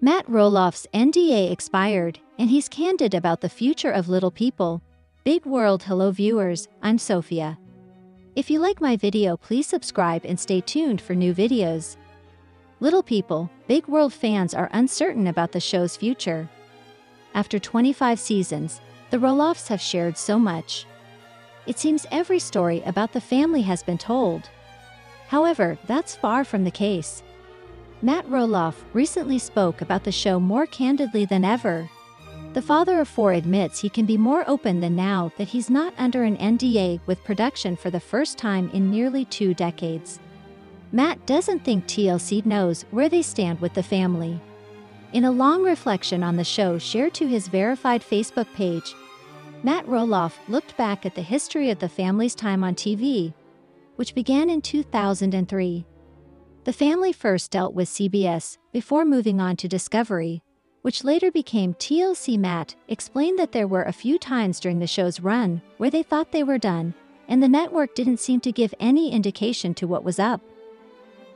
Matt Roloff's NDA expired, and he's candid about the future of Little People. Big World. Hello viewers, I'm Sophia. If you like my video, please subscribe and stay tuned for new videos. Little People. Big World fans are uncertain about the show's future. After 25 seasons, the Roloffs have shared so much. It seems every story about the family has been told. However, that's far from the case. Matt Roloff recently spoke about the show more candidly than ever. The father of four admits he can be more open than now that he's not under an NDA with production for the first time in nearly 2 decades. Matt doesn't think TLC knows where they stand with the family. In a long reflection on the show shared to his verified Facebook page, Matt Roloff looked back at the history of the family's time on TV, which began in 2003. The family first dealt with CBS, before moving on to Discovery, which later became TLC. Matt explained that there were a few times during the show's run where they thought they were done, and the network didn't seem to give any indication to what was up.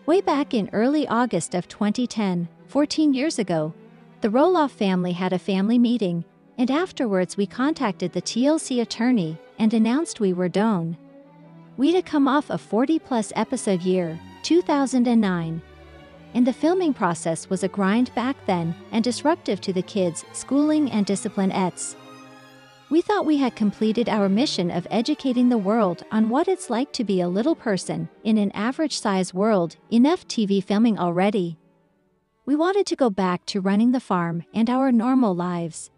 Way back in early August of 2010, 14 years ago, the Roloff family had a family meeting, and afterwards we contacted the TLC attorney and announced we were done. We'd come off a 40-plus episode year, 2009. And the filming process was a grind back then and disruptive to the kids' schooling and discipline. We thought we had completed our mission of educating the world on what it's like to be a little person in an average-size world. Enough TV filming already. We wanted to go back to running the farm and our normal lives.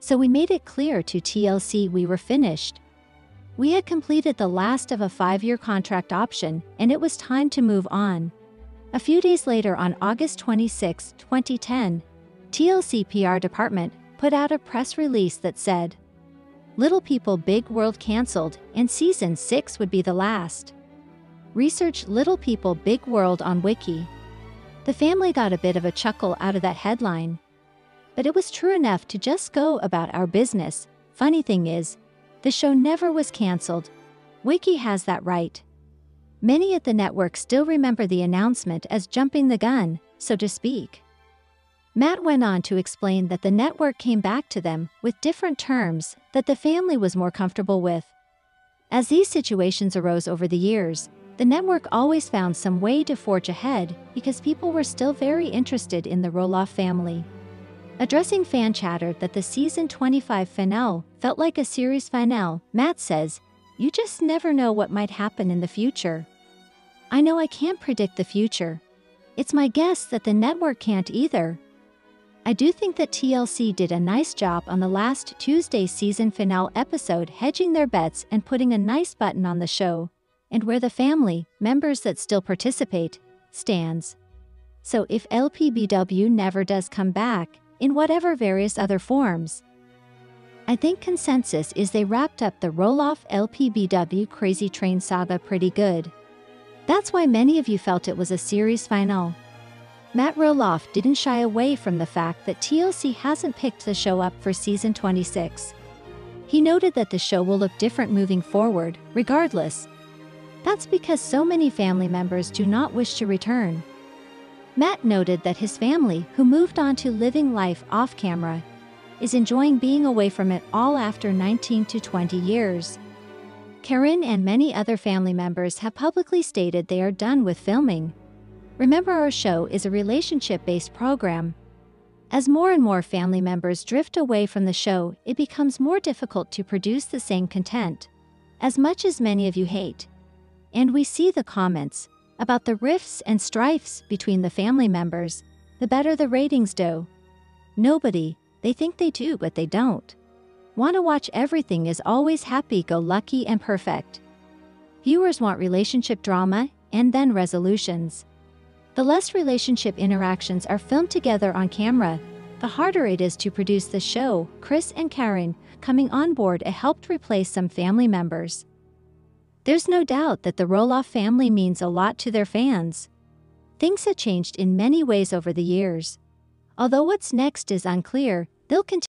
So we made it clear to TLC we were finished. We had completed the last of a 5-year contract option, and it was time to move on. A few days later, on August 26, 2010, TLC PR department put out a press release that said, "Little People Big World cancelled, and Season 6 would be the last." Research Little People Big World on Wiki. The family got a bit of a chuckle out of that headline. But it was true enough to just go about our business. Funny thing is, the show never was cancelled. Wiki has that right. Many at the network still remember the announcement as jumping the gun, so to speak. Matt went on to explain that the network came back to them with different terms that the family was more comfortable with. As these situations arose over the years, the network always found some way to forge ahead because people were still very interested in the Roloff family. Addressing fan chatter that the season 25 finale felt like a series finale, Matt says, "You just never know what might happen in the future. I know I can't predict the future. It's my guess that the network can't either. I do think that TLC did a nice job on the last Tuesday season finale episode hedging their bets and putting a nice button on the show, and where the family members that still participate stands. So if LPBW never does come back, in whatever various other forms, I think consensus is they wrapped up the Roloff LPBW Crazy Train saga pretty good. That's why many of you felt it was a series finale." Matt Roloff didn't shy away from the fact that TLC hasn't picked the show up for season 26. He noted that the show will look different moving forward, regardless. That's because so many family members do not wish to return. Matt noted that his family, who moved on to living life off-camera, is enjoying being away from it all after 19 to 20 years. Caryn and many other family members have publicly stated they are done with filming. Remember, our show is a relationship-based program. As more and more family members drift away from the show, it becomes more difficult to produce the same content, as much as many of you hate. And we see the comments about the rifts and strifes between the family members. The better the ratings do. Nobody, they think they do, but they don't. Want to watch everything is always happy-go-lucky and perfect. Viewers want relationship drama and then resolutions. The less relationship interactions are filmed together on camera, the harder it is to produce the show. Chris and Caryn coming on board helped replace some family members. There's no doubt that the Roloff family means a lot to their fans. Things have changed in many ways over the years. Although what's next is unclear, they'll continue